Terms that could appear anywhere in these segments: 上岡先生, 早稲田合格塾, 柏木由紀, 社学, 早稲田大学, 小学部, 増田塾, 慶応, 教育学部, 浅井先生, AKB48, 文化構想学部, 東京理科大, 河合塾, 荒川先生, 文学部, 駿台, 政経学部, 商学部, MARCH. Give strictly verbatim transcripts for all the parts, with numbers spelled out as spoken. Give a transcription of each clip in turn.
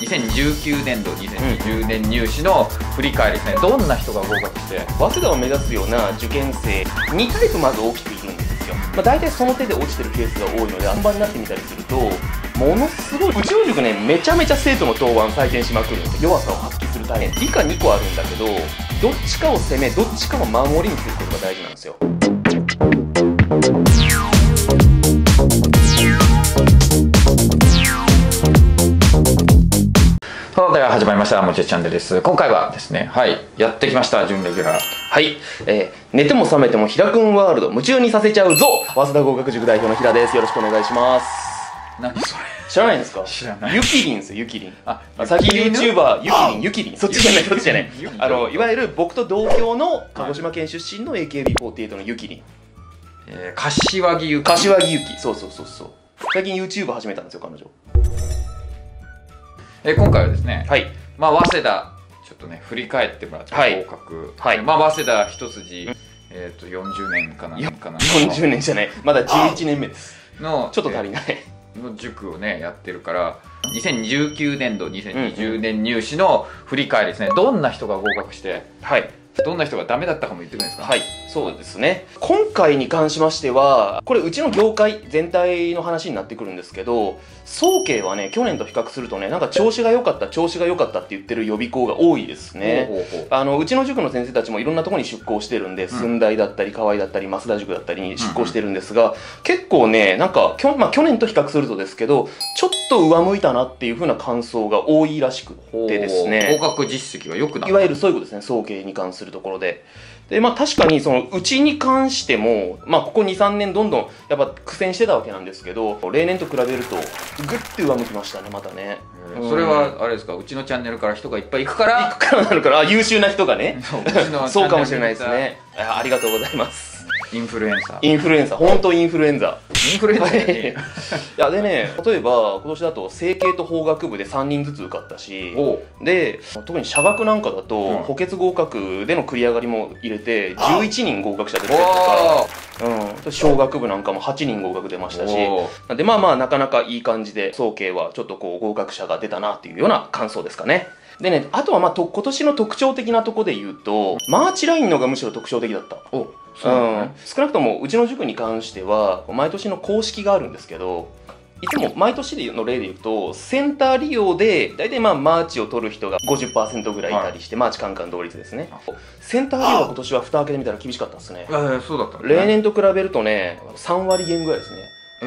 にせんじゅうきゅうねん度にせんにじゅうねん入試の振り返りですね。どんな人が合格して、早稲田を目指すような受験生にタイプまず大きくいるんですよ。まあ、大体その手で落ちてるケースが多いので、あん馬になってみたりするとものすごい宇宙塾ね、めちゃめちゃ生徒の答案採点しまくるんで、弱さを発揮する大変理科にこあるんだけど、どっちかを攻めどっちかを守りにすることが大事なんですよ。では始まりました、もちえチャンネルです。今回はですね、はい、やってきました準レギュラー、はい、えー、寝ても覚めても平くんワールド夢中にさせちゃうぞ、早稲田合格塾代表の平です。よろしくお願いします。何それ知らないんですか？知らない。ゆきりんですよ、ゆきりん。あ、最近 YouTuber ゆきりん、ゆきりん。そっちじゃない、そっちじゃない。あの、いわゆる僕と同郷の鹿児島県出身の エーケービーフォーティーエイト のゆきりん。えー、柏木ゆき。柏木ゆき。そうそうそうそう。最近 YouTube 始めたんですよ、彼女。えー、今回はですね、はい。まあ、早稲田、ちょっとね、振り返ってもらって、合格。はい。はい、まあ、早稲田一筋、えっと、よんじゅうねんかな。よんじゅうねんじゃない。まだじゅういちねんめです。の、ちょっと足りない。の塾をねやってるから、にせんじゅうきゅうねん度にせんにじゅうねん入試の振り返りですね。どんな人が合格して、はい、どんな人がダメだったかも言ってくれるんですか？はい、そうですね。今回に関しましては、これうちの業界全体の話になってくるんですけど、早慶はね、去年と比較するとね、なんか調子が良かった調子が良かったって言ってる予備校が多いですね。あのうちの塾の先生たちもいろんなところに出向してるんで、駿台だったり河合だったり増田塾だったりに出向してるんですが、結構ね、なんかきょ、まあ、去年と比較するとですけど、ちょっと上向いたなっていう風な感想が多いらしくてですね、合格実績が良くなる、いわゆるそういうことですね、早慶に関するところで。で、まあ、確かにそのうちに関しても、まあ、ここにさんねんどんどんやっぱ苦戦してたわけなんですけど、例年と比べるとぐって上向きましたね、またね。それはあれですか、うちのチャンネルから人がいっぱい行くから行くからなのかな、優秀な人がね。そうかもしれないですね。ありがとうございます。インフルエンサー、インフルエンサー、本当インフルエンザ、インフルエンザね。いやでね、例えば今年だと整形と法学部でさんにんずつ受かったし、で特に社学なんかだと、うん、補欠合格での繰り上がりも入れてじゅういちにん合格者出たりとか、うん、小学部なんかもはちにん合格出ましたし、なんでまあまあなかなかいい感じで、早慶はちょっとこう合格者が出たなっていうような感想ですかね。でね、あとはまあと今年の特徴的なとこで言うと、マーチラインのがむしろ特徴的だった。お、そうなんですね。うん、少なくともうちの塾に関しては毎年の公式があるんですけど、いつも毎年の例で言うと、センター利用で大体まあマーチを取る人が ごじゅっパーセント ぐらいいたりして、はい、マーチカンカン同率ですね。センター利用は今年は蓋開けてみたら厳しかったですね。そうだった、ね、例年と比べるとね、さんわりげんぐらいですね。え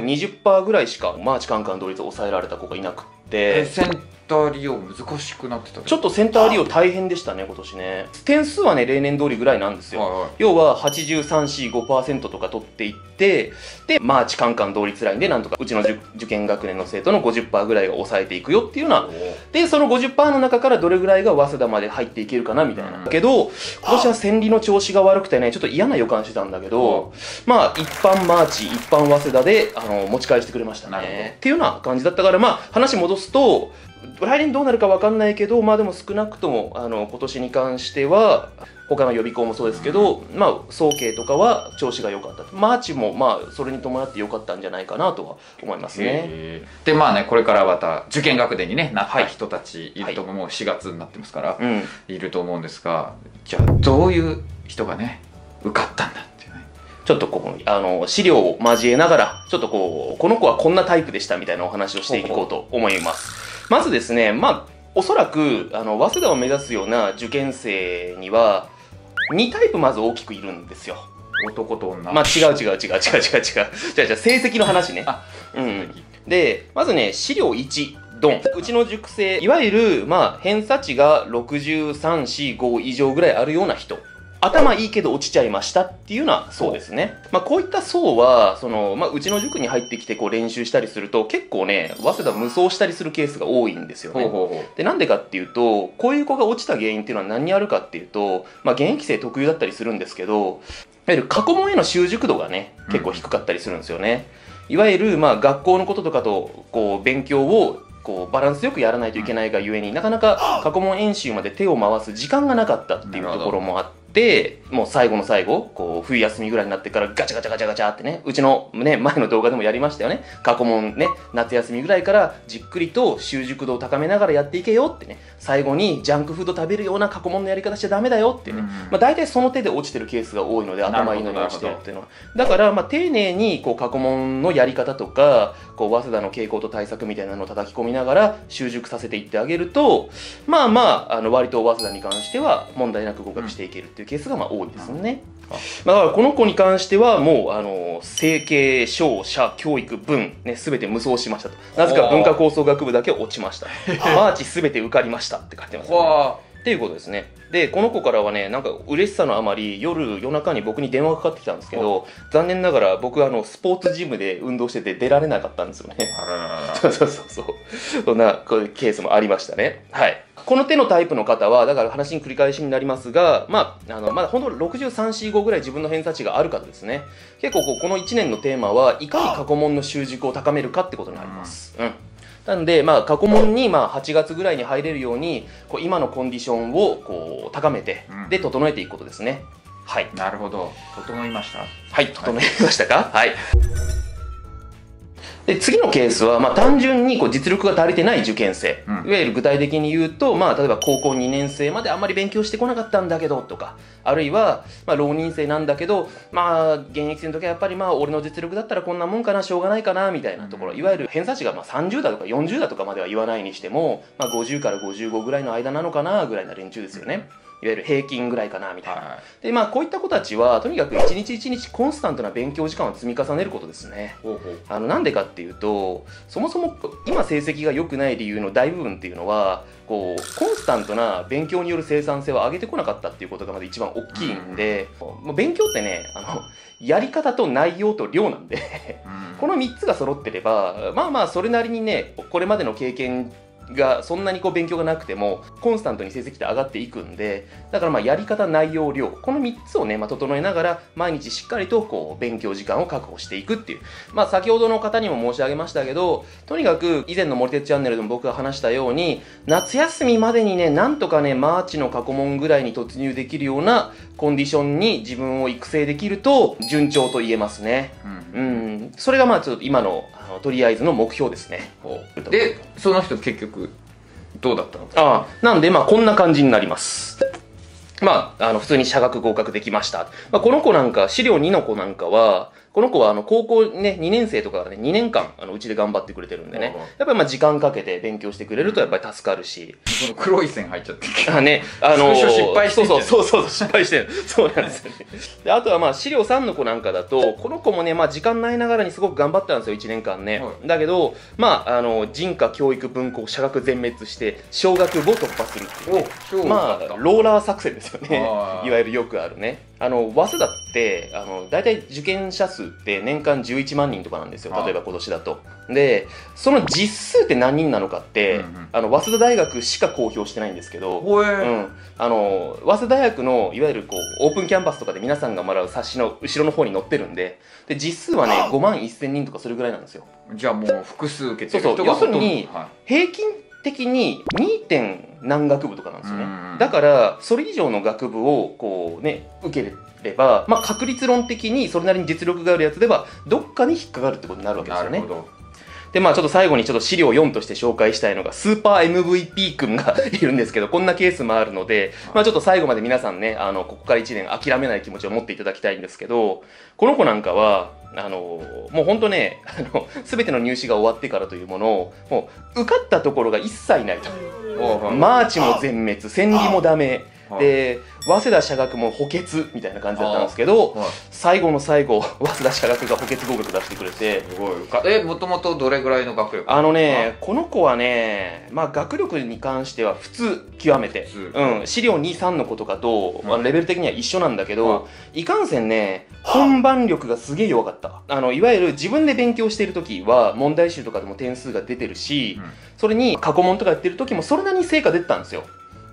ー、にじゅっパーセント ぐらいしかマーチカンカン同率を抑えられた子がいなくって、えー、センセンター利用難しくなってた。ちょっとセンター利用大変でしたね、今年ね。点数はね、例年通りぐらいなんですよ。はいはい、要ははちじゅうさん、よん、ごパーセント とか取っていって、でマーチカンカン同率ラインでなんとかうちの受験学年の生徒の ごじゅっパーセント ぐらいが抑えていくよっていうような、でその ごじゅっパーセント の中からどれぐらいが早稲田まで入っていけるかなみたいな。うん、けど今年は千里の調子が悪くてね、ちょっと嫌な予感してたんだけど、うん、まあ一般マーチ一般早稲田であの持ち返してくれましたねっていうような感じだったから、まあ話戻すと、来年どうなるか分かんないけど、まあでも少なくともあの今年に関しては、他の予備校もそうですけど、うん、まあ早慶とかは調子が良かった、マーチもまあそれに伴って良かったんじゃないかなとは思いますね。でまあね、これからまた受験学年に、ね、なった人たちいると思う、はい、もうしがつになってますから、はい、いると思うんですが、じゃあどういう人がね受かったんだっていうね、ちょっとここあの資料を交えながら、ちょっとこうこの子はこんなタイプでしたみたいなお話をしていこうと思います。まずですね、まあ、おそらく、あの、早稲田を目指すような受験生には、にタイプまず大きくいるんですよ。男と女。まあ、違う違う違う違う違う違う。じゃあ、じゃあ、成績の話ね。あ、うん。で、まずね、資料いち、ドン。うちの塾生、いわゆる、まあ、偏差値がろくじゅうさん、よん、ご以上ぐらいあるような人。頭いいけど落ちちゃいましたっていうような層ですね。まあ、こういった層はその、まあ、うちの塾に入ってきてこう練習したりすると結構ね、早稲田無双したりするケースが多いんですよね。でなんでかっていうと、こういう子が落ちた原因っていうのは何にあるかっていうと、まあ、現役生特有だったりするんですけど、いわゆる過去問への習熟度がね結構低かったりするんですよね。うん、いわゆるまあ学校のこととかとこう勉強をこうバランスよくやらないといけないがゆえに、なかなか過去問演習まで手を回す時間がなかったっていうところもあって。で、もう最後の最後、こう、冬休みぐらいになってからガチャガチャガチャガチャってね、うちのね、前の動画でもやりましたよね。過去問ね、夏休みぐらいからじっくりと習熟度を高めながらやっていけよってね、最後にジャンクフード食べるような過去問のやり方しちゃダメだよってね、うん、まあ大体その手で落ちてるケースが多いので、頭いいのに落ちてるっていうのは。だから、まあ丁寧にこう過去問のやり方とか、こう、早稲田の傾向と対策みたいなのを叩き込みながら習熟させていってあげると、まあまあ、あの割と早稲田に関しては問題なく合格していけるっていうケースがまあ多いですよね。だからこの子に関してはもうあの政経、商社、教育、文ねすべて無双しましたと。なぜか文化構想学部だけ落ちました。マーチすべて受かりましたって書いてますね。っていうことですね。でこの子からはね、なんか嬉しさのあまり夜夜中に僕に電話がかかってきたんですけど、残念ながら僕あのスポーツジムで運動してて出られなかったんですよね。そうそうそうそう、そんなこういうケースもありましたね。はい。この手のタイプの方は、だから話に繰り返しになりますが、まあ、あの、まだほんとろくじゅうさん、よん、ごぐらい自分の偏差値がある方ですね。結構こう、このいちねんのテーマは、いかに過去問の習熟を高めるかってことになります。うん。なんで、まあ、過去問に、まあ、はちがつぐらいに入れるように、こう、今のコンディションを、こう、高めて、で、整えていくことですね。はい。なるほど。整いました?はい、整いましたか?はい。で次のケースは、まあ、単純にこう実力が足りてない受験生、うん、いわゆる具体的に言うと、まあ、例えば高校にねん生まであんまり勉強してこなかったんだけどとか、あるいは、まあ、浪人生なんだけど、まあ、現役生の時はやっぱりまあ俺の実力だったらこんなもんかな、しょうがないかなみたいなところ、いわゆる偏差値がまあさんじゅうだとかよんじゅうだとかまでは言わないにしても、まあ、ごじゅうからごじゅうごぐらいの間なのかなぐらいな連中ですよね。うん、いわゆる平均ぐらいかなみたいな、はい、でまあこういった子たちはとにかく一日一日コンスタントな勉強時間を積み重ねることですね。あのなんでかっていうと、そもそも今成績が良くない理由の大部分っていうのはこうコンスタントな勉強による生産性を上げてこなかったっていうことがまず一番大きいんで、うん、勉強ってね、あのやり方と内容と量なんでこのみっつが揃ってればまあまあそれなりにね、これまでの経験がそんなにこう勉強がなくてもコンスタントに成績って上がっていくんで、だからまあやり方、内容、量、このみっつをね、まあ、整えながら毎日しっかりとこう勉強時間を確保していくっていう、まあ、先ほどの方にも申し上げましたけど、とにかく以前の森哲チャンネルでも僕が話したように夏休みまでにね、なんとかねマーチの過去問ぐらいに突入できるようなコンディションに自分を育成できると順調と言えますね。うん、うん、それがまあちょっと今のとりあえずの目標ですね。でその人結局どうだったのか、ああなんでまあこんな感じになります。まあ、あの普通に社学合格できました、まあ、この子なんか資料にの子なんかは、この子はあの高校ねにねん生とかがねにねんかんあのうちで頑張ってくれてるんでね、やっぱりまあ時間かけて勉強してくれるとやっぱり助かるし、その黒い線入っちゃってあね、あのー、失敗してる、そうそうそうそう失敗してるそうなんですよね。であとはまあ資料さんの子なんかだと、この子もねまあ時間ないながらにすごく頑張ったんですよいちねんかんね、はい、だけどまああの人科教育文庫社学全滅して小学部を突破するっていう、ね、まあローラー作戦ですよねいわゆるよくあるね、あの早稲田ってあの大体受験者数って年間じゅういちまんにんとかなんですよ、例えば今年だと。でその実数って何人なのかって、うんうん、あの早稲田大学しか公表してないんですけど、うん、あの早稲田大学のいわゆるこうオープンキャンパスとかで皆さんがもらう冊子の後ろの方に載ってるんで、で実数はねごまんせんにんとかそれぐらいなんですよ。じゃあもう複数受けてる人がほとんど、そうそう、要するに、はい、平均的に にてんなん学部とかなんですよね。だからそれ以上の学部をこうね受ければ、まあ、確率論的にそれなりに実力があるやつではどっかに引っかかるってことになるわけですよね。でまあちょっと最後にちょっと資料よんとして紹介したいのがスーパー エムブイピー 君がいるんですけど、こんなケースもあるので、まあちょっと最後まで皆さんね、あのここからいちねん諦めない気持ちを持っていただきたいんですけど、この子なんかはあのもうほんとね、あの全ての入試が終わってからというものをもう受かったところが一切ないと。マーチも全滅、戦利もダメで、早稲田社学も補欠みたいな感じだったんですけど、はい、最後の最後早稲田社学が補欠合格出してくれて、すごい。えもともとどれぐらいの学力？あのね、この子はね、まあ、学力に関しては普通極めて、うん、資料に、さんの子とかと、うん、レベル的には一緒なんだけど、はい、いかんせんね本番力がすげえ弱かった。あのいわゆる自分で勉強している時は問題集とかでも点数が出てるし、うん、それに過去問とかやってる時もそれなりに成果出てたんですよ。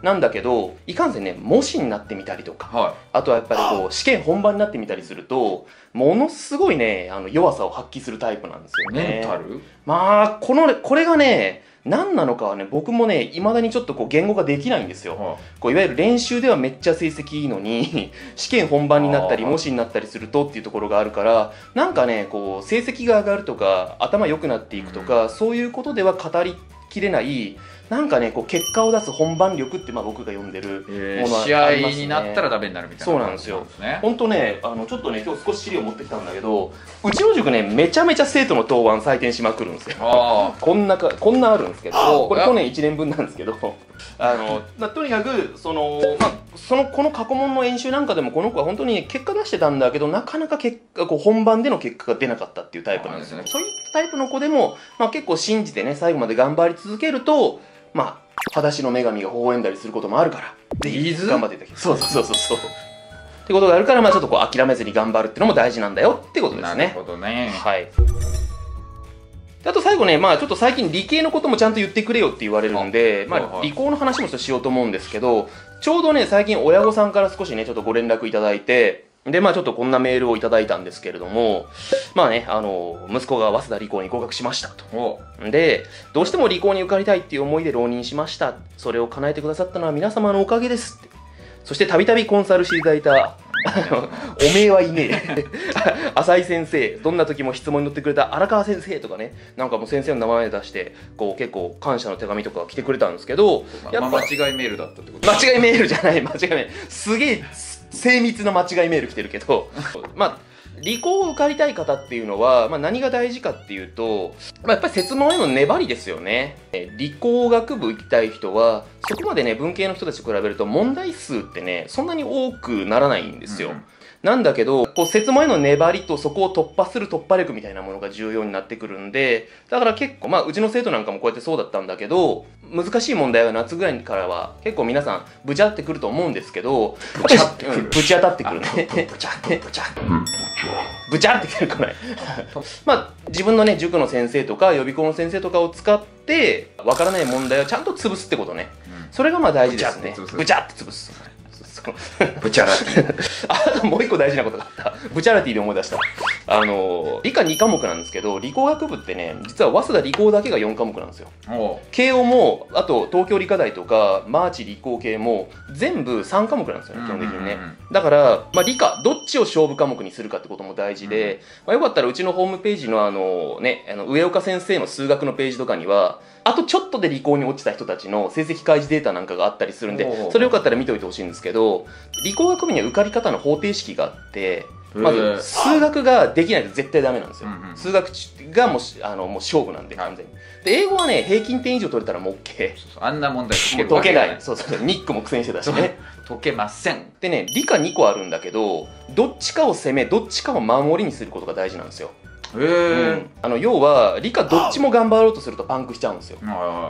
なんだけどいかんせんね模試になってみたりとか、はい、あとはやっぱりこう試験本番になってみたりするとものすごいねあの弱さを発揮するタイプなんですよね。メンタル？まあこのこれがね何なのかはね、僕もね、いまだにちょっとこう言語化できないんですよ、はあ、こういわゆる練習ではめっちゃ成績いいのに試験本番になったり模試になったりするとっていうところがあるから、なんかねこう成績が上がるとか頭良くなっていくとか、うん、そういうことでは語りきれない、なんかねこう結果を出す本番力って、まあ僕が読んでるものはありますね。試合になったらダメになるみたいな、そうなんですよ。本当ね、あのちょっとね今日少し資料持ってきたんだけど、うちの塾ねめちゃめちゃ生徒の答案採点しまくるんですよ。こんなかこんなあるんですけど、これ去年いちねんぶんなんですけど、あのまあとにかくそのまあそのこの過去問の演習なんかでもこの子は本当に結果出してたんだけど、なかなか結果こう本番での結果が出なかったっていうタイプなんですよね。そういったタイプの子でもまあ結構信じてね最後まで頑張り続けると。まあ、裸足の女神が微笑んだりすることもあるから、ぜひ頑張っていただきたい。そうそうそうそう。ってことがあるから、まあちょっとこう諦めずに頑張るっていうのも大事なんだよってことですね。なるほどね。はい。あと最後ね、まあちょっと最近理系のこともちゃんと言ってくれよって言われるんで、まあ理工の話もちょっとしようと思うんですけど、ちょうどね最近親御さんから少しねちょっとご連絡いただいて。で、まあちょっとこんなメールをいただいたんですけれども、まあね、あの、息子が早稲田理工に合格しましたと。で、どうしても理工に受かりたいっていう思いで浪人しました。それを叶えてくださったのは皆様のおかげですって。そしてたびたびコンサルしていただいた、おめえはいねえ。浅井先生、どんな時も質問に乗ってくれた荒川先生とかね、なんかもう先生の名前出して、こう結構感謝の手紙とか来てくれたんですけど、やっぱ間違いメールだったってことですか？間違いメールじゃない、間違いメール。すげえ、精密な間違いメール来てるけどまあ理工を受かりたい方っていうのは、まあ、何が大事かっていうと、まあ、やっぱり設問への粘りですよね。理工学部行きたい人はそこまでね文系の人たちと比べると問題数ってねそんなに多くならないんですよ。うん、なんだけどこう設問への粘りとそこを突破する突破力みたいなものが重要になってくるんで、だから結構まあうちの生徒なんかもこうやってそうだったんだけど、難しい問題は夏ぐらいからは結構皆さんぶちゃってくると思うんですけど、ぶちゃってくる、ぶち当たってくるね、ぶちゃってぶちゃぶちゃってくるこれまあ自分のね塾の先生とか予備校の先生とかを使ってわからない問題をちゃんと潰すってことね。それがまあ大事ですね。ぶちゃって潰す。ブチャラティあともう一個大事なことがあった。ブチャラティで思い出した。あの理科にかもくなんですけど、理工学部ってね実は早稲田理工だけがよんかもくなんですよ。慶応もあと東京理科大とかマーチ理工系も全部さんかもくなんですよね、基本的にね。だから、まあ、理科どっちを勝負科目にするかってことも大事で、まあ、よかったらうちのホームページのあのねあの上岡先生の数学のページとかにはあとちょっとで理工に落ちた人たちの成績開示データなんかがあったりするんで、それよかったら見ておいてほしいんですけど、理工学部には受かり方の方程式があって、まず数学ができないと絶対ダメなんですよ。うんうん、数学がもう、あの、もう勝負なんで、完全に。で、英語はね、平均点以上取れたらもう OK。あんな問題解けるわけがない。解けない。そうそう。ニックも苦戦してたしね。解けません。でね、理科にこあるんだけど、どっちかを攻め、どっちかを守りにすることが大事なんですよ。うん、あの要は理科どっちも頑張ろうとするとパンクしちゃうんですよ。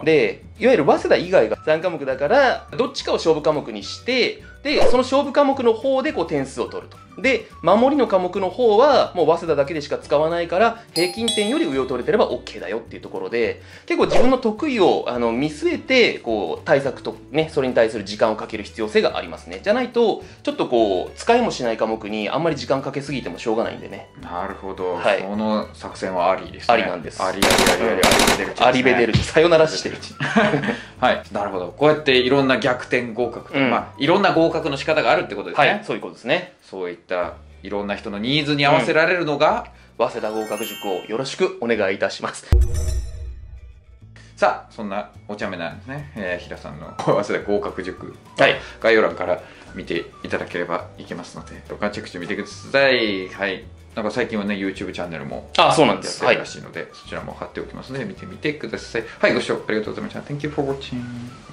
でいわゆる早稲田以外がさんかもくだからどっちかを勝負科目にして、でその勝負科目の方でこう点数を取ると。で守りの科目の方はもう早稲田だけでしか使わないから平均点より上を取れてれば OK だよっていうところで、結構自分の得意をあの見据えてこう対策とねそれに対する時間をかける必要性がありますね。じゃないとちょっとこう使いもしない科目にあんまり時間かけすぎてもしょうがないんでね。なるほど、はい、その作戦はありですね。ありなんです。ありありベデルチ。さよならしてる。はい。なるほど。こうやっていろんな逆転合格とか、まあいろんな合格の仕方があるってことですね。はい。そういうことですね。そういったいろんな人のニーズに合わせられるのが早稲田合格塾をよろしくお願いいたします。さあそんなお茶目なんですね、えー、平さんの早稲田合格塾、はい、概要欄から見ていただければいけますので、動画チェックしてみてください。はい。なんか最近はね ユーチューブ チャンネルもやってるらしいので、そちらも貼っておきますので見てみてください。はい、ご視聴ありがとうございました。Thank you for watching.